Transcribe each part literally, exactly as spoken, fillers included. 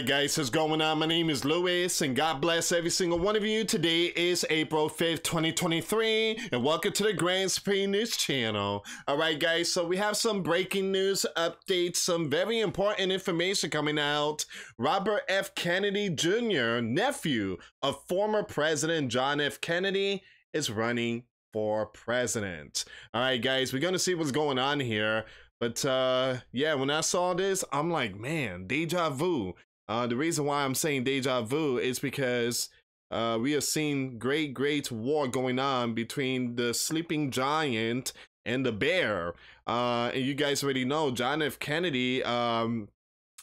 Hey guys, what's going on? My name is Luis and God bless every single one of you. Today is April fifth, twenty twenty-three and welcome to the Grand Supreme News Channel. Alright guys, so we have some breaking news updates, some very important information coming out. Robert F. Kennedy Junior, nephew of former President John F. Kennedy, is running for president. Alright guys, we're going to see what's going on here. But uh, yeah, when I saw this, I'm like, man, deja vu. Uh, the reason why I'm saying deja vu is because uh, we have seen great, great war going on between the sleeping giant and the bear. Uh, and you guys already know John F. Kennedy um,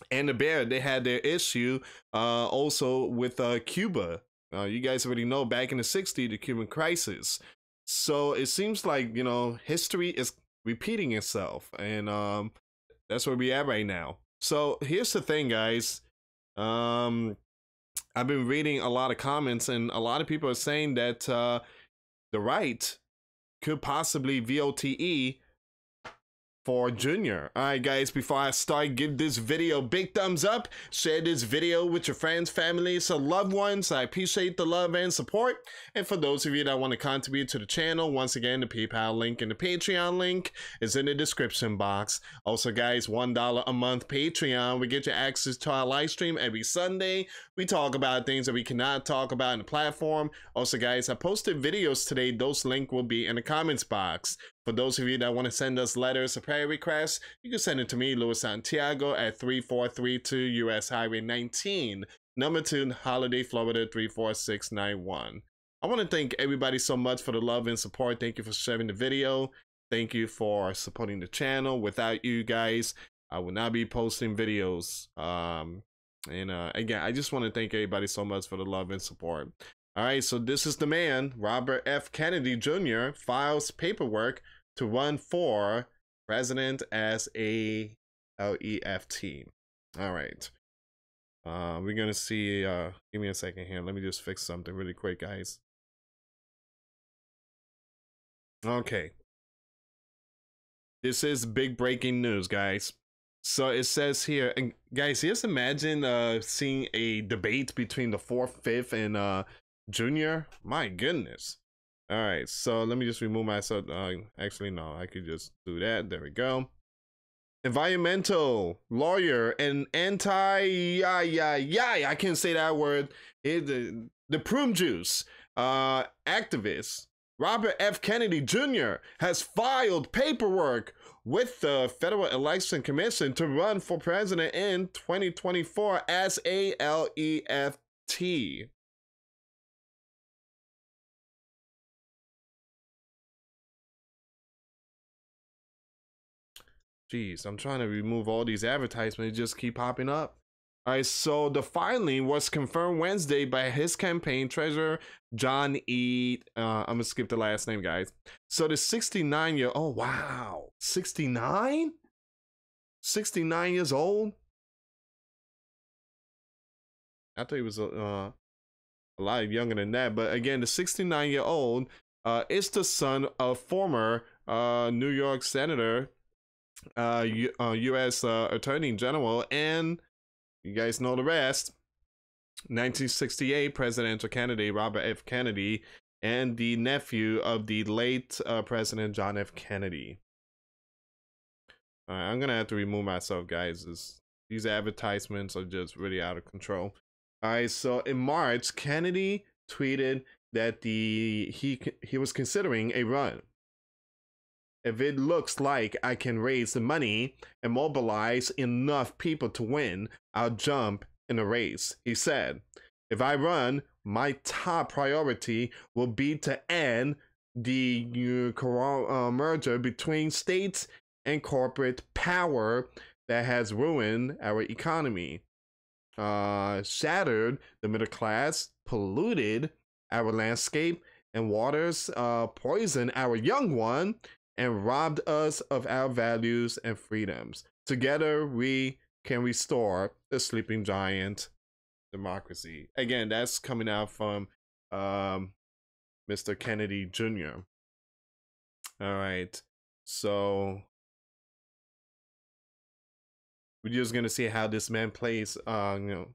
and the bear, they had their issue uh, also with uh, Cuba. Uh, you guys already know back in the sixties, the Cuban crisis. So it seems like, you know, history is repeating itself. And um, that's where we at right now. So here's the thing, guys. Um, I've been reading a lot of comments and a lot of people are saying that, uh, the right could possibly vote for Junior. All right, guys, before I start, give this video big thumbs up, share this video with your friends, families, or loved ones. I appreciate the love and support. And for those of you that want to contribute to the channel, once again, the PayPal link and the Patreon link is in the description box. Also, guys, one dollar a month Patreon. We get your access to our live stream every Sunday. We talk about things that we cannot talk about in the platform. Also, guys, I posted videos today. Those links will be in the comments box. For those of you that want to send us letters or prayer requests, you can send it to me, Luis Santiago, at three four three two U S Highway nineteen, number two, Holiday, Florida, three four six nine one. I want to thank everybody so much for the love and support. Thank you for sharing the video. Thank you for supporting the channel. Without you guys, I would not be posting videos. Um, and uh, again, I just want to thank everybody so much for the love and support. All right, so this is the man, Robert F. Kennedy Junior files paperwork to run for president as a L E F T. All right. Uh, we're going to see. Uh, give me a second here. Let me just fix something really quick, guys. Okay. This is big breaking news, guys. So it says here, and guys, just imagine uh, seeing a debate between the fourth, fifth, and uh, Junior. My goodness. All right, so let me just remove myself. Uh, actually, no, I could just do that. There we go. Environmental lawyer and anti, yeah, yeah, yeah. I can't say that word. It, the, the prune juice uh, activist, Robert F. Kennedy Junior has filed paperwork with the Federal Election Commission to run for president in twenty twenty-four as a L E F T. Jeez, I'm trying to remove all these advertisements. They just keep popping up. All right, so the filing was confirmed Wednesday by his campaign treasurer, John E. Uh, I'm going to skip the last name, guys. So the sixty-nine-year-old, oh, wow, sixty-nine? sixty-nine years old? I thought he was uh, a lot younger than that. But again, the sixty-nine-year-old uh, is the son of former uh, New York Senator, Uh, U uh U S uh, Attorney General, and you guys know the rest, nineteen sixty-eight presidential candidate Robert F. Kennedy, and the nephew of the late uh, President John F. Kennedy. All right, I'm gonna have to remove myself, guys. This, these advertisements are just really out of control. All right, so in March, Kennedy tweeted that the he he was considering a run. If it looks like I can raise the money and mobilize enough people to win, I'll jump in the race, he said. If I run, my top priority will be to end the uh, merger between states and corporate power that has ruined our economy, uh, shattered the middle class, polluted our landscape and waters, uh, poisoned our young one, and robbed us of our values and freedoms. Together, we can restore the sleeping giant democracy. Again, that's coming out from um, Mister Kennedy Junior All right, so we're just gonna see how this man plays, uh, you know,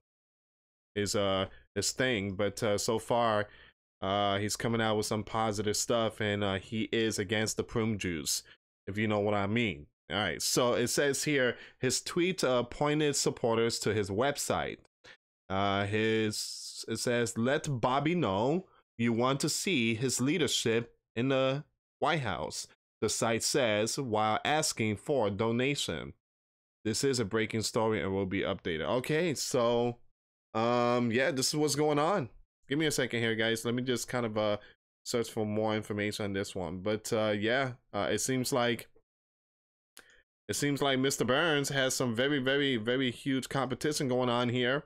his uh his thing, but uh, so far uh he's coming out with some positive stuff, and uh, he is against the prune juice, if you know what I mean. All right, so it says here his tweet uh, pointed supporters to his website. Uh, his it says, "Let Bobby know you want to see his leadership in the White House," the site says, while asking for a donation. "This is a breaking story and will be updated." Okay, so um, yeah, this is what's going on. Give me a second here, guys. Let me just kind of uh search for more information on this one. But uh, yeah, uh, it seems like. It seems like Mister Burns has some very, very, very huge competition going on here.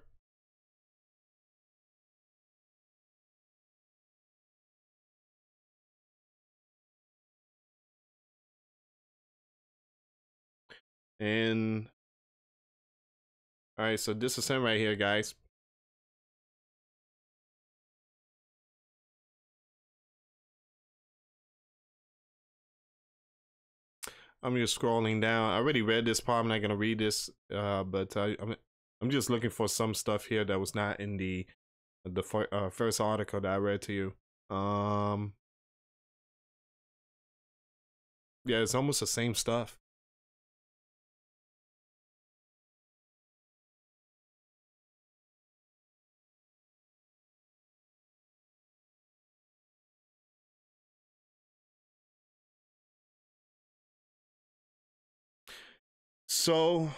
And all right, so this is him right here, guys. I'm just scrolling down. I already read this part. I'm not gonna read this, uh, but I, I'm I'm just looking for some stuff here that was not in the the fir uh, first article that I read to you. Um, yeah, it's almost the same stuff. So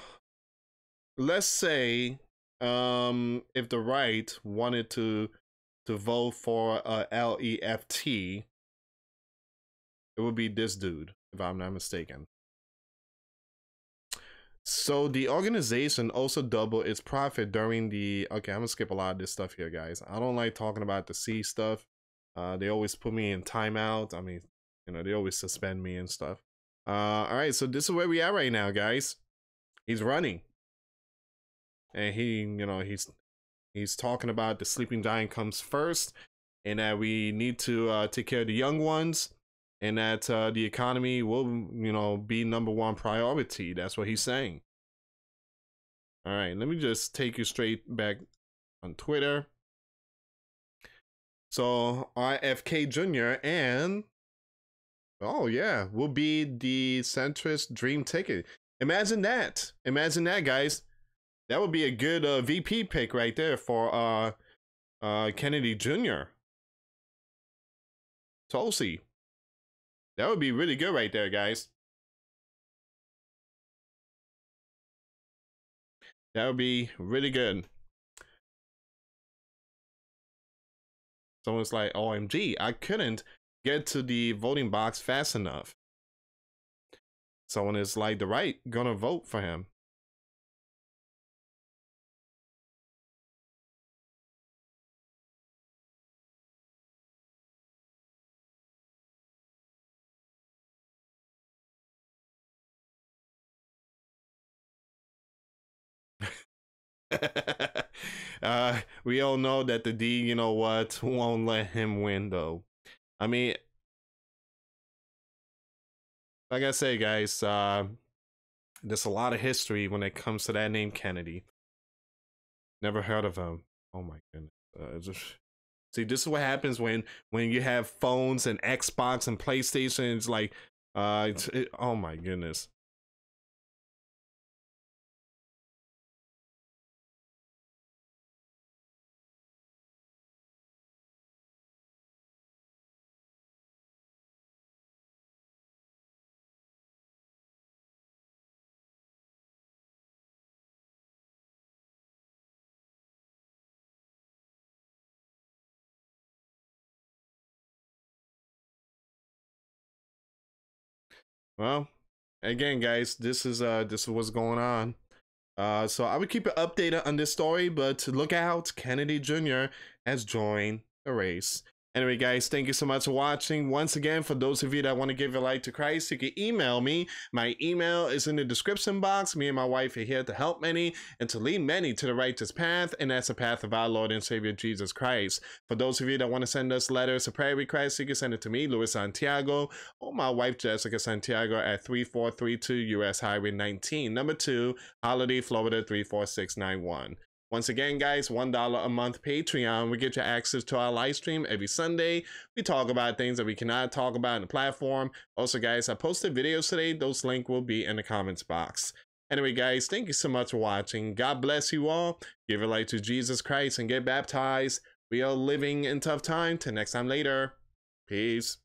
let's say um, if the right wanted to to vote for uh, L E F T, it would be this dude, if I'm not mistaken. So the organization also doubled its profit during the... Okay, I'm going to skip a lot of this stuff here, guys. I don't like talking about the C stuff. Uh, they always put me in timeout. I mean, you know, they always suspend me and stuff. Uh, all right, so this is where we are right now, guys. He's running, and he, you know, he's he's talking about the sleeping giant comes first, and that we need to uh, take care of the young ones, and that uh, the economy will, you know, be number one priority. That's what he's saying. All right, let me just take you straight back on Twitter. So R F K Junior and oh yeah, will be the centrist dream ticket. Imagine that. Imagine that, guys. That would be a good uh, V P pick right there for uh, uh, Kennedy Junior Tulsi. That would be really good right there, guys. That would be really good. Someone's like, O M G, I couldn't get to the voting box fast enough. Someone is like, the right gonna vote for him. uh, we all know that the D, you know what, won't let him win though. I mean, like I say, guys, uh, there's a lot of history when it comes to that name, Kennedy. Never heard of him. Oh my goodness. Uh, just, see, this is what happens when, when you have phones and Xbox and PlayStation. It's like, uh, it's, it, oh my goodness. Well, again, guys, this is uh this is what's going on. Uh, so I would keep it updated on this story, but look out, Kennedy Junior has joined the race. Anyway, guys, thank you so much for watching. Once again, for those of you that want to give your life to Christ, you can email me. My email is in the description box. Me and my wife are here to help many and to lead many to the righteous path, and that's the path of our Lord and Savior, Jesus Christ. For those of you that want to send us letters or prayer requests, you can send it to me, Luis Santiago, or my wife, Jessica Santiago, at three four three two U S Highway nineteen, number two, Holiday, Florida, three four six nine one. Once again, guys, one dollar a month Patreon. We get you access to our live stream every Sunday. We talk about things that we cannot talk about in the platform. Also, guys, I posted videos today. Those links will be in the comments box. Anyway, guys, thank you so much for watching. God bless you all. Give your life to Jesus Christ and get baptized. We are living in tough times. Till next time later. Peace.